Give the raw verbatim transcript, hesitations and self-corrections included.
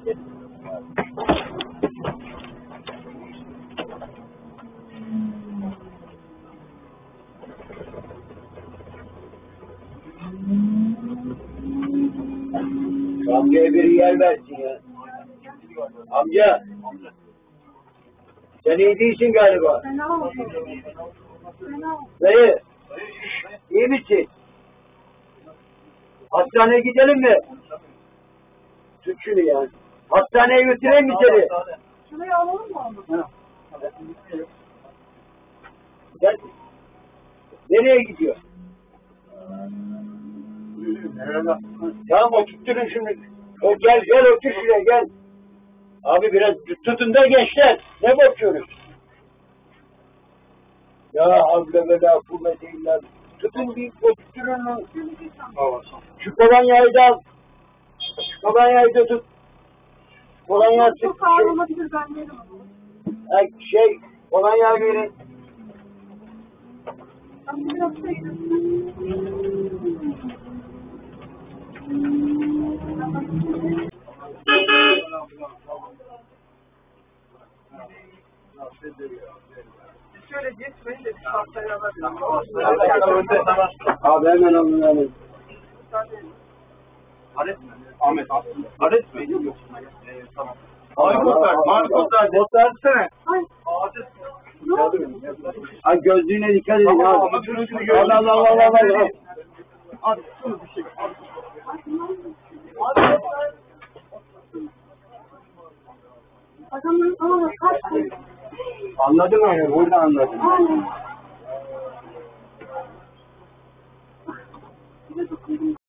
Amcaya bir yer versin ya. Amca. Sen iyi değilsin galiba. Fena oldu. Dayı. İyi misin? Hastaneye gidelim mi? Tut şunu yani. Hastaneye götüreyim mi seni? Şuraya alalım mı onu? Gel. Nereye gidiyor? Tamam oturtturun şimdi. O gel gel otur şuraya gel. Abi biraz tutun da gençler. Ne bakıyoruz? Ya havle ve la kuvvete illa. Tutun bir oturtturun onu. Şu kolonyayı da al. Şu kolonyayı da tut. Kolonyayı tut. Çok ağır olabilir ben yerim onu. Şey kolonyayı verin. Ben biraz sayıyorum. Şöyle geçmeyin de haftaya abi hemen alın. Ahmet aret mi? Yok. Tamam. Ay kurtar, mağdur kurtar. Kurtar sen. Ay gözlüğüne dikkat edin. Allah Allah Allah Allah. Hadi şunu bir şey. Adamın ama kaçtı. Anladın mı? Burada anladın. Aynen.